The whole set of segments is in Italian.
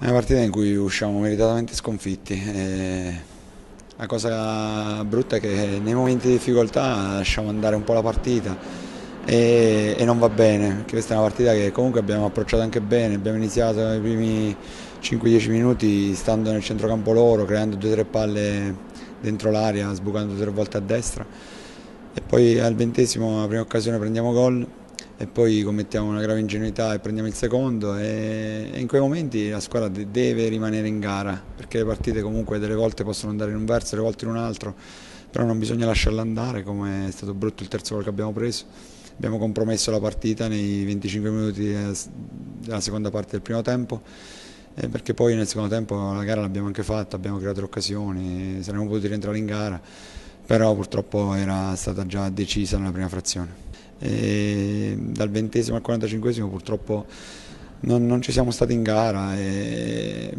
È una partita in cui usciamo meritatamente sconfitti. La cosa brutta è che nei momenti di difficoltà lasciamo andare un po' la partita e non va bene, perché questa è una partita che comunque abbiamo approcciato anche bene, abbiamo iniziato i primi 5-10 minuti stando nel centrocampo loro, creando 2-3 palle dentro l'area, sbucando 2-3 volte a destra, e poi al 20º, alla prima occasione, prendiamo gol e poi commettiamo una grave ingenuità e prendiamo il secondo, e in quei momenti la squadra deve rimanere in gara, perché le partite comunque delle volte possono andare in un verso, delle volte in un altro, però non bisogna lasciarla andare, come è stato brutto il terzo gol che abbiamo preso. Abbiamo compromesso la partita nei 25 minuti della seconda parte del primo tempo, perché poi nel secondo tempo la gara l'abbiamo anche fatta, abbiamo creato le occasioni, saremmo potuti rientrare in gara, però purtroppo era stata già decisa nella prima frazione. E dal 20º al 45º purtroppo non ci siamo stati in gara e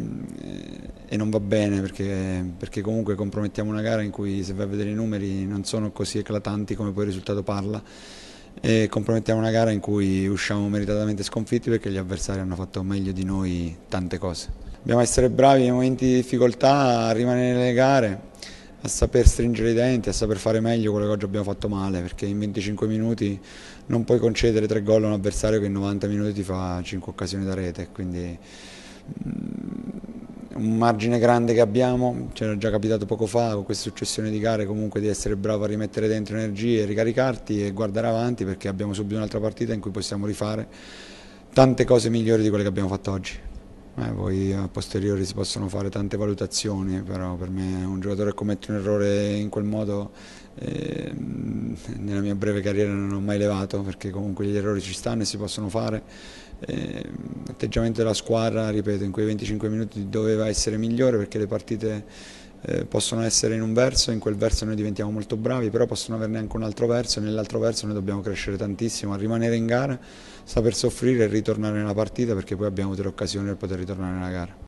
non va bene, perché comunque compromettiamo una gara in cui, se vai a vedere i numeri, non sono così eclatanti come poi il risultato parla, e compromettiamo una gara in cui usciamo meritatamente sconfitti, perché gli avversari hanno fatto meglio di noi tante cose. Dobbiamo essere bravi nei momenti di difficoltà a rimanere nelle gare, a saper stringere i denti, a saper fare meglio quello che oggi abbiamo fatto male, perché in 25 minuti non puoi concedere 3 gol a un avversario che in 90 minuti ti fa 5 occasioni da rete, quindi un margine grande che abbiamo, c'era già capitato poco fa con questa successione di gare, comunque di essere bravo a rimettere dentro energie, ricaricarti e guardare avanti, perché abbiamo subito un'altra partita in cui possiamo rifare tante cose migliori di quelle che abbiamo fatto oggi. Poi a posteriori si possono fare tante valutazioni, però per me un giocatore che commette un errore in quel modo, nella mia breve carriera non ho mai levato, perché comunque gli errori ci stanno e si possono fare. L'atteggiamento della squadra, ripeto, in quei 25 minuti doveva essere migliore, perché le partite possono essere in un verso, in quel verso noi diventiamo molto bravi, però possono averne anche un altro verso, e nell'altro verso noi dobbiamo crescere tantissimo, a rimanere in gara, saper soffrire e ritornare nella partita, perché poi abbiamo avuto l'occasione per poter ritornare nella gara.